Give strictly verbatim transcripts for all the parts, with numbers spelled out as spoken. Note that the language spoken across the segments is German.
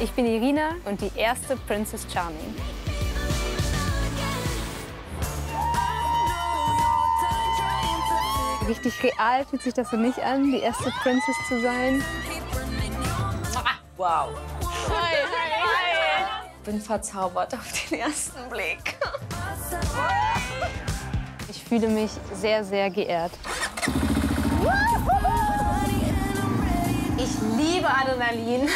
Ich bin Irina und die erste Princess Charming. Richtig real fühlt sich das für mich an, die erste Princess zu sein. Wow. Ich bin verzaubert auf den ersten Blick. Ich fühle mich sehr, sehr geehrt. Ich liebe Adrenalin.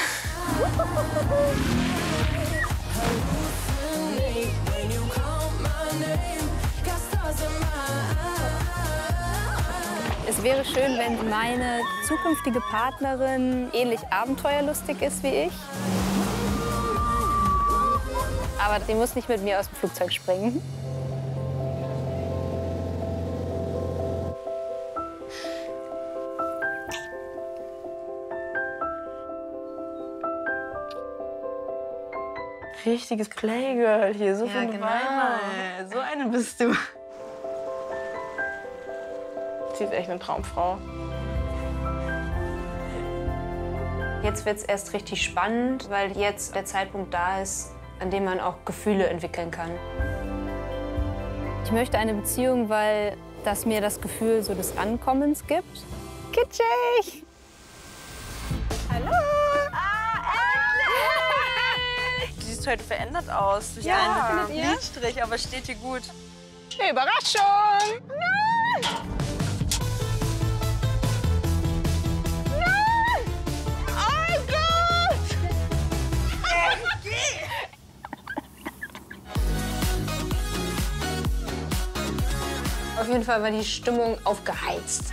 Es wäre schön, wenn meine zukünftige Partnerin ähnlich abenteuerlustig ist wie ich. Aber sie muss nicht mit mir aus dem Flugzeug springen. Richtiges Playgirl hier, so ja, genau. Weimar. So eine bist du. Sie ist echt eine Traumfrau. Jetzt wird es erst richtig spannend, weil jetzt der Zeitpunkt da ist, an dem man auch Gefühle entwickeln kann. Ich möchte eine Beziehung, weil das mir das Gefühl so des Ankommens gibt. Kitschig! Hallo! Heute verändert aus. Durch ja, einen Lidstrich, aber steht hier gut. Überraschung! Nein! Nein! Oh Gott! Auf jeden Fall war die Stimmung aufgeheizt.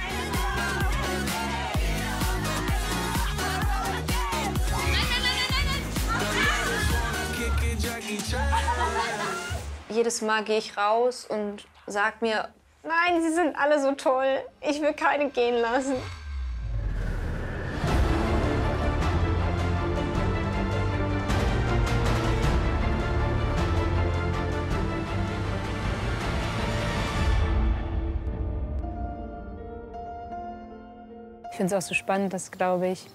Jedes Mal gehe ich raus und sage mir, nein, sie sind alle so toll. Ich will keine gehen lassen. Ich finde es auch so spannend, dass, glaube ich,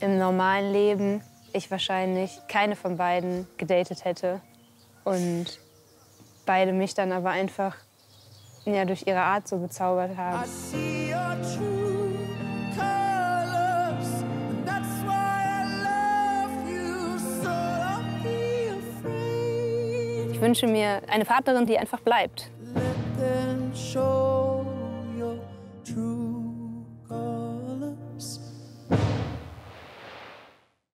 im normalen Leben ich wahrscheinlich keine von beiden gedatet hätte. Und beide mich dann aber einfach ja, durch ihre Art so bezaubert haben. Ich wünsche mir eine Partnerin, die einfach bleibt.